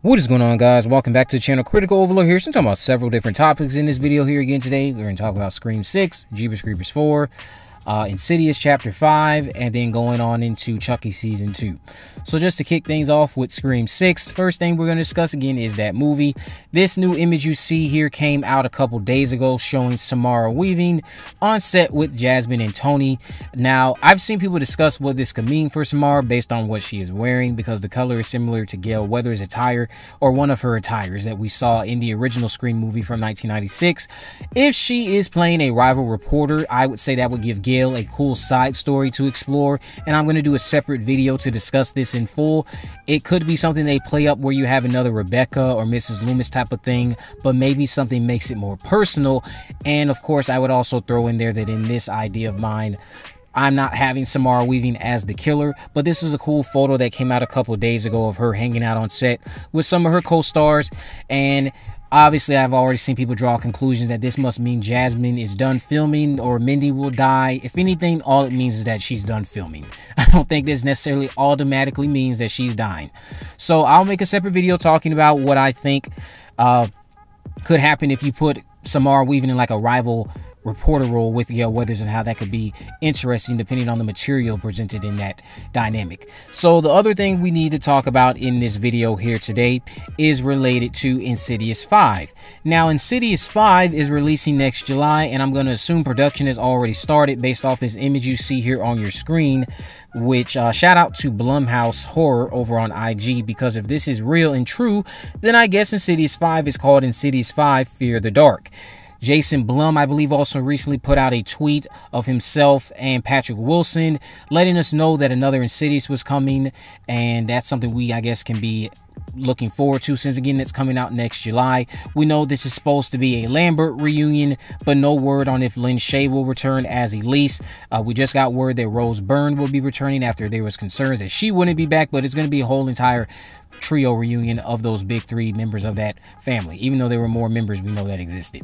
What is going on, guys? Welcome back to the channel. Critical Overlord here. So I'm talking about several different topics in this video here again today. We're going to talk about Scream 6, Jeepers Creepers 4, Insidious Chapter 5, and then going on into Chucky Season 2. So just to kick things off with Scream 6, first thing we're going to discuss again is that movie. This new image you see here came out a couple days ago showing Samara Weaving on set with Jasmine and Tony. Now, I've seen people discuss what this could mean for Samara based on what she is wearing, because the color is similar to Gale Weathers' attire, or one of her attires that we saw in the original Scream movie from 1996. If she is playing a rival reporter, I would say that would give Gale a cool side story to explore, and I'm going to do a separate video to discuss this in full. It could be something they play up where you have another Rebecca or Mrs. Loomis type of thing, but maybe something makes it more personal. And of course, I would also throw in there that in this idea of mine, I'm not having Samara Weaving as the killer, but this is a cool photo that came out a couple days ago of her hanging out on set with some of her co-stars, and obviously, I've already seen people draw conclusions that this must mean Jasmine is done filming or Mindy will die. If anything, all it means is that she's done filming. I don't think this necessarily automatically means that she's dying. So I'll make a separate video talking about what I think could happen if you put Samara Weaving in like a rival reporter role with Gale Weathers, and how that could be interesting depending on the material presented in that dynamic. So the other thing we need to talk about in this video here today is related to Insidious 5. Now, Insidious 5 is releasing next July, and I'm going to assume production has already started based off this image you see here on your screen, which shout out to Blumhouse Horror over on IG, because if this is real and true, then I guess Insidious 5 is called Insidious 5 Fear the Dark. Jason Blum, I believe, also recently put out a tweet of himself and Patrick Wilson letting us know that another Insidious was coming, and that's something we, I guess, can be looking forward to, since again that's coming out next July. We know this is supposed to be a Lambert reunion, but no word on if Lin Shay will return as Elise. We just got word that Rose Byrne will be returning after there was concerns that she wouldn't be back, but it's going to be a whole entire trio reunion of those big three members of that family, even though there were more members we know that existed.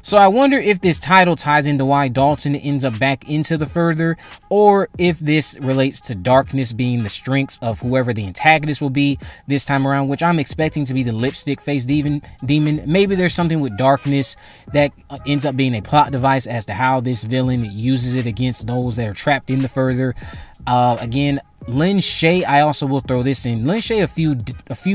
So I wonder if this title ties into why Dalton ends up back into the further, or if this relates to darkness being the strengths of whoever the antagonist will be this time around, which I'm expecting to be the Lipstick Face Demon. Maybe there's something with darkness that ends up being a plot device as to how this villain uses it against those that are trapped in the further. Again, Lin Shay, I also will throw this in. Lin Shay, a few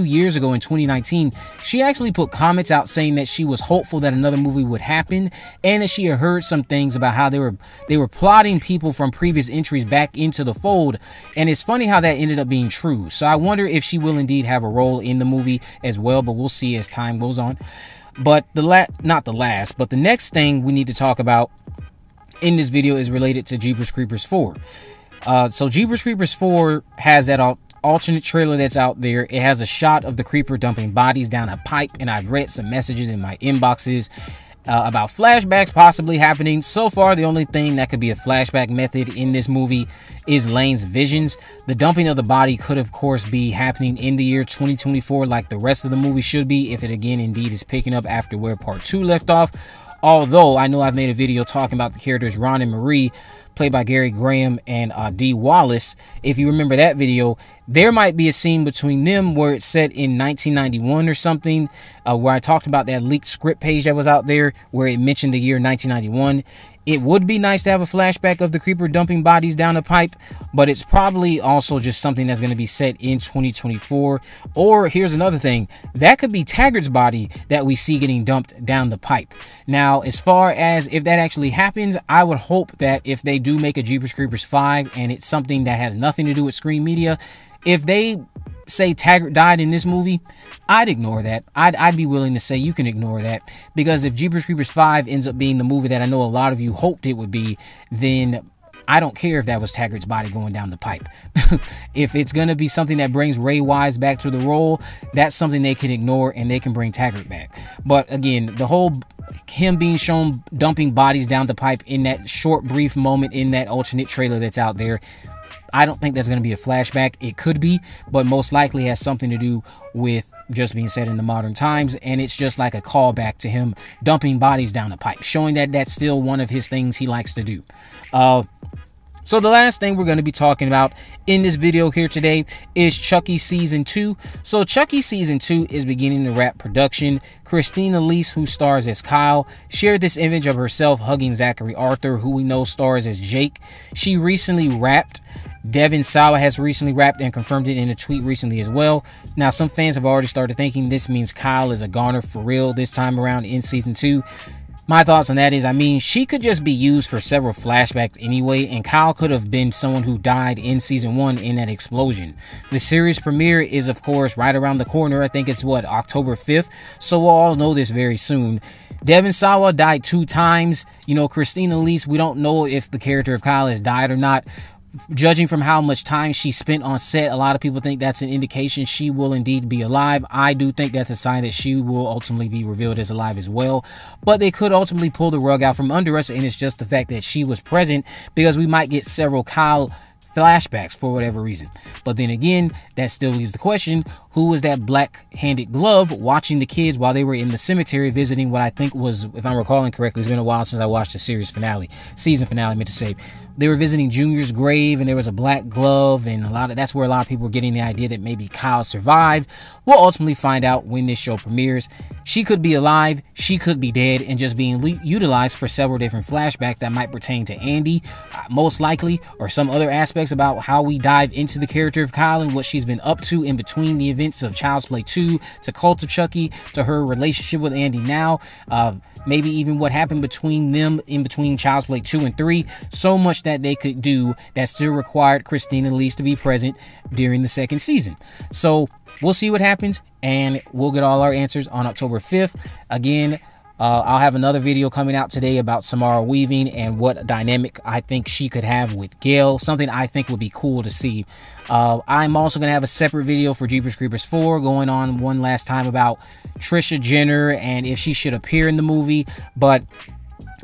years ago in 2019, she actually put comments out saying that she was hopeful that another movie would happen, and that she had heard some things about how they were plotting people from previous entries back into the fold. And it's funny how that ended up being true. So I wonder if she will indeed have a role in the movie as well, but we'll see as time goes on. But the next thing we need to talk about in this video is related to Jeepers Creepers 4. So Jeepers Creepers 4 has that alternate trailer that's out there. It has a shot of the Creeper dumping bodies down a pipe, and I've read some messages in my inboxes about flashbacks possibly happening. So far, the only thing that could be a flashback method in this movie is Lane's visions. The dumping of the body could, of course, be happening in the year 2024, like the rest of the movie should be, if it again indeed is picking up after where Part 2 left off. Although, I know I've made a video talking about the characters Ron and Marie, played by Gary Graham and Dee Wallace. If you remember that video, there might be a scene between them where it's set in 1991 or something, where I talked about that leaked script page that was out there where it mentioned the year 1991. It would be nice to have a flashback of the Creeper dumping bodies down a pipe, but it's probably also just something that's going to be set in 2024. Or here's another thing, that could be Taggart's body that we see getting dumped down the pipe. Now, as far as if that actually happens, I would hope that if they do make a Jeepers Creepers 5 and it's something that has nothing to do with Scream Media, if they say Taggart died in this movie, I'd ignore that. I'd be willing to say you can ignore that, because if Jeepers Creepers 5 ends up being the movie that I know a lot of you hoped it would be, then I don't care if that was Taggart's body going down the pipe. If it's going to be something that brings Ray Wise back to the role, that's something they can ignore, and they can bring Taggart back. But again, the whole him being shown dumping bodies down the pipe in that short brief moment in that alternate trailer that's out there, I don't think that's going to be a flashback. It could be, but most likely has something to do with just being said in the modern times, and it's just like a callback to him dumping bodies down the pipe, showing that that's still one of his things he likes to do. So the last thing we're going to be talking about in this video here today is Chucky Season 2. So Chucky Season 2 is beginning to wrap production. Christina Lee, who stars as Kyle, shared this image of herself hugging Zachary Arthur, who we know stars as Jake. She recently rapped. Devin Sawa has recently rapped and confirmed it in a tweet recently as well. Now, some fans have already started thinking this means Kyle is a goner for real this time around in Season 2. My thoughts on that is, I mean, she could just be used for several flashbacks anyway, and Kyle could have been someone who died in Season 1 in that explosion. The series premiere is, of course, right around the corner. I think it's, what, October 5th? So we'll all know this very soon. Devin Sawa died 2 times. You know, Christina Lee, we don't know if the character of Kyle has died or not. Judging from how much time she spent on set, a lot of people think that's an indication she will indeed be alive. I do think that's a sign that she will ultimately be revealed as alive as well. But they could ultimately pull the rug out from under us, and it's just the fact that she was present, because we might get several Kyle flashbacks for whatever reason. But then again, that still leaves the question, who was that black-handed glove watching the kids while they were in the cemetery visiting what I think was, if I'm recalling correctly, it's been a while since I watched the season finale, I meant to say. They were visiting Junior's grave, and there was a black glove, and that's where a lot of people were getting the idea that maybe Kyle survived. We'll ultimately find out when this show premieres. She could be alive, she could be dead, and just being utilized for several different flashbacks that might pertain to Andy, most likely, or some other aspects about how we dive into the character of Kyle and what she's been up to in between the events of Child's Play 2 to Cult of Chucky to her relationship with Andy now, maybe even what happened between them in between Child's Play 2 and 3. So much that they could do that still required Christina Lee to be present during the second season. So we'll see what happens, and we'll get all our answers on October 5th. Again, I'll have another video coming out today about Samara Weaving and what dynamic I think she could have with Gale. Something I think would be cool to see. I'm also going to have a separate video for Jeepers Creepers 4 going on one last time about Trisha Jenner and if she should appear in the movie. But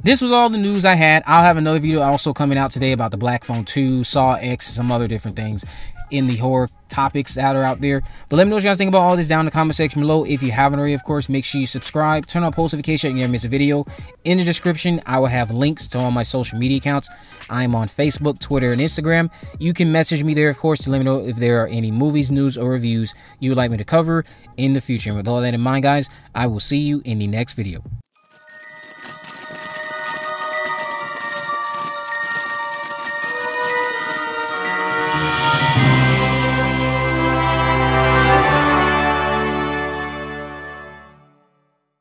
this was all the news I had. I'll have another video also coming out today about the Black Phone 2, Saw X, some other different things in the horror topics that are out there. But let me know what you guys think about all this down in the comment section below. If you haven't already, of course, make sure you subscribe, turn on post notifications so you never miss a video. In the description, I will have links to all my social media accounts. I'm on Facebook, Twitter, and Instagram. You can message me there, of course, to let me know if there are any movies, news, or reviews you would like me to cover in the future. And with all that in mind, guys, I will see you in the next video.